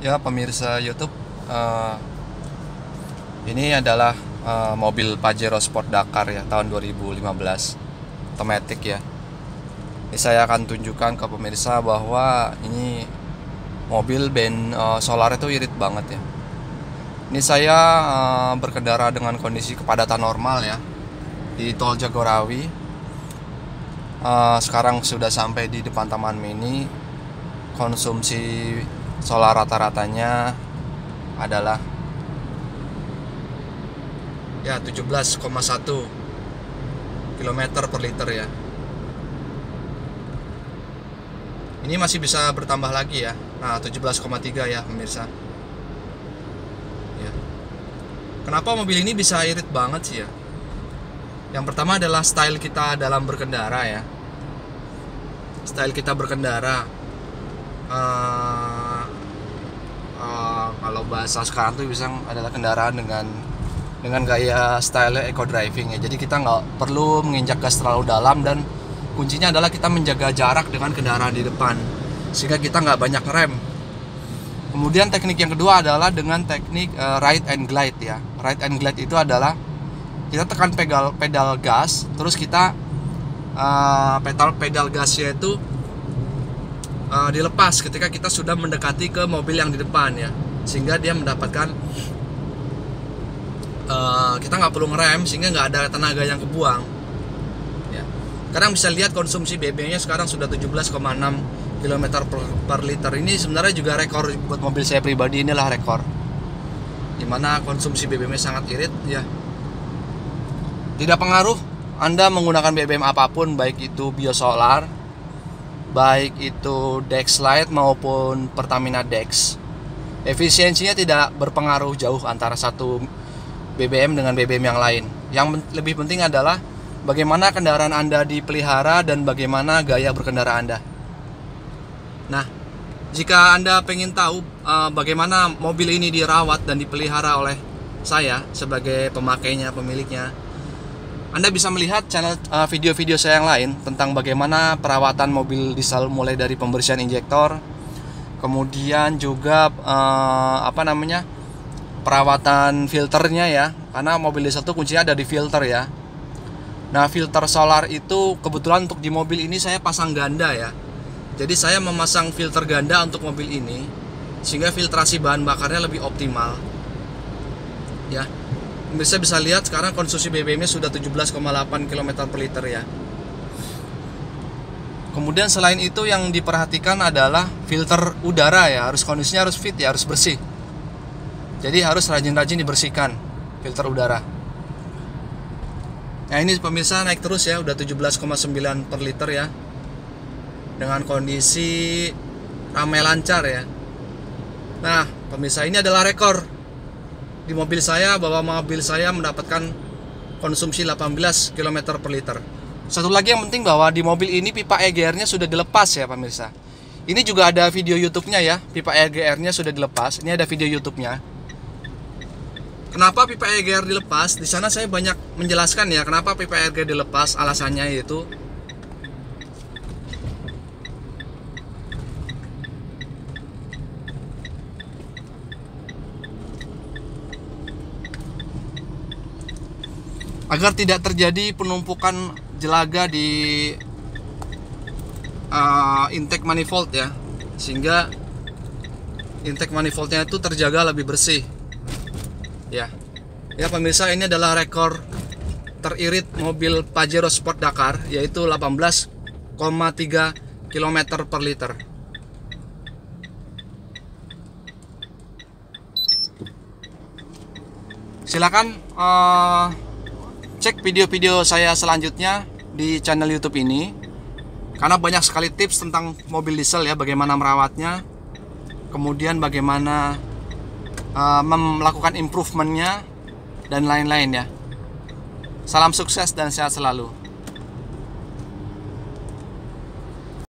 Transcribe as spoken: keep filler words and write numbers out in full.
Ya, pemirsa YouTube, uh, ini adalah uh, mobil Pajero Sport Dakar ya, tahun dua ribu lima belas, otomatik ya. Ini saya akan tunjukkan ke pemirsa bahwa ini mobil ben uh, solar itu irit banget ya. Ini saya uh, berkendara dengan kondisi kepadatan normal ya, di Tol Jagorawi. uh, Sekarang sudah sampai di depan Taman Mini. Konsumsi solar rata-ratanya adalah ya tujuh belas koma satu kilometer per liter ya. Ini masih bisa bertambah lagi ya. Nah, tujuh belas koma tiga ya pemirsa ya. Kenapa mobil ini bisa irit banget sih ya? Yang pertama adalah style kita dalam berkendara ya. Style kita berkendara uh, Uh, kalau bahasa sekarang tuh bisa adalah kendaraan dengan dengan gaya style eco driving ya. Jadi kita nggak perlu menginjak gas terlalu dalam, dan kuncinya adalah kita menjaga jarak dengan kendaraan di depan sehingga kita nggak banyak rem. Kemudian teknik yang kedua adalah dengan teknik uh, ride and glide ya. Ride and glide itu adalah kita tekan pedal pedal gas, terus kita uh, pedal pedal gasnya itu Uh, dilepas ketika kita sudah mendekati ke mobil yang di depan ya, sehingga dia mendapatkan uh, kita nggak perlu ngerem sehingga nggak ada tenaga yang kebuang ya. Kadang bisa lihat konsumsi B B M nya sekarang sudah tujuh belas koma enam kilometer per, per liter. Ini sebenarnya juga rekor buat mobil saya pribadi, inilah rekor dimana konsumsi B B M nya sangat irit ya. Tidak pengaruh Anda menggunakan B B M apapun, baik itu biosolar, baik itu Dex Lite maupun Pertamina Dex. Efisiensinya tidak berpengaruh jauh antara satu B B M dengan B B M yang lain. Yang lebih penting adalah bagaimana kendaraan Anda dipelihara dan bagaimana gaya berkendara Anda. Nah, jika Anda pengen tahu uh, bagaimana mobil ini dirawat dan dipelihara oleh saya sebagai pemakainya, pemiliknya, Anda bisa melihat channel video-video uh, saya yang lain tentang bagaimana perawatan mobil diesel, mulai dari pembersihan injektor, kemudian juga uh, apa namanya perawatan filternya ya, karena mobil diesel itu kuncinya ada di filter ya. Nah, filter solar itu kebetulan untuk di mobil ini saya pasang ganda ya, jadi saya memasang filter ganda untuk mobil ini sehingga filtrasi bahan bakarnya lebih optimal ya. Bisa bisa lihat sekarang konsumsi B B M-nya sudah tujuh belas koma delapan kilometer per liter ya. Kemudian selain itu yang diperhatikan adalah filter udara ya, harus kondisinya harus fit ya, harus bersih. Jadi harus rajin-rajin dibersihkan filter udara. Nah, ini pemirsa naik terus ya, udah tujuh belas koma sembilan per liter ya. Dengan kondisi ramai lancar ya. Nah, pemirsa, ini adalah rekor di mobil saya, bahwa mobil saya mendapatkan konsumsi delapan belas kilometer per liter. Satu lagi yang penting bahwa di mobil ini pipa E G R-nya sudah dilepas ya pemirsa. Ini juga ada video YouTube-nya ya, pipa E G R-nya sudah dilepas. Ini ada video YouTube-nya. Kenapa pipa E G R dilepas? Di sana saya banyak menjelaskan ya kenapa pipa E G R dilepas. Alasannya yaitu agar tidak terjadi penumpukan jelaga di uh, intake manifold ya, sehingga intake manifoldnya itu terjaga lebih bersih ya. Ya pemirsa, ini adalah rekor teririt mobil Pajero Sport Dakar, yaitu delapan belas koma tiga kilometer per liter. Silakan uh, cek video-video saya selanjutnya di channel YouTube ini, karena banyak sekali tips tentang mobil diesel ya, bagaimana merawatnya, kemudian bagaimana uh, melakukan improvementnya, dan lain-lain ya. Salam sukses dan sehat selalu.